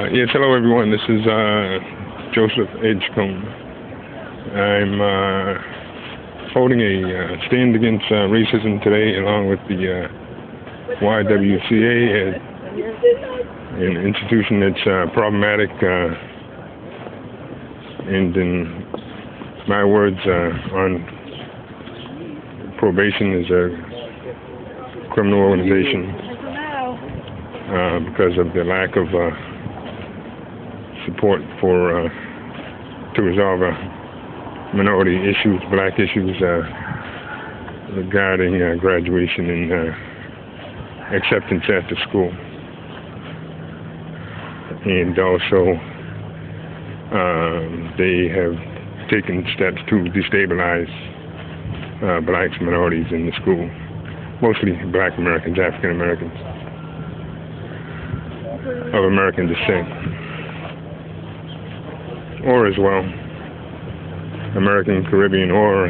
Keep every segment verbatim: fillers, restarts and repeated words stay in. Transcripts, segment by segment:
Uh, yes, hello everyone, this is uh, Joseph Edgecombe. I'm uh, holding a uh, stand against uh, racism today along with the uh, Y W C A, uh, an institution that's uh, problematic uh, and, in my words, uh, on probation is a criminal organization uh, because of the lack of uh, support for uh, to resolve uh, minority issues, black issues uh, regarding uh, graduation and uh, acceptance after school, and also uh, they have taken steps to destabilize uh, blacks, minorities in the school, mostly black Americans, African Americans of American descent, or as well, American Caribbean or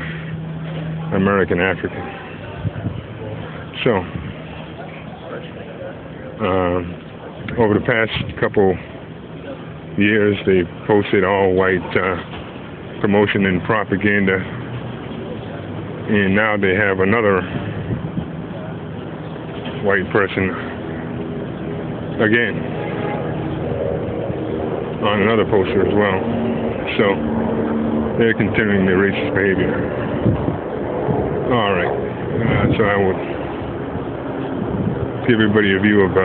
American African. So, uh, over the past couple years, they posted all-white uh, promotion and propaganda, and now they have another white person again on another poster as well. So, they're continuing their racist behavior. All right. Uh, so I will give everybody a view of uh,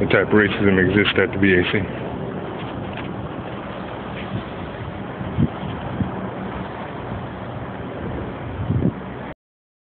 the type of racism exists at the B A C.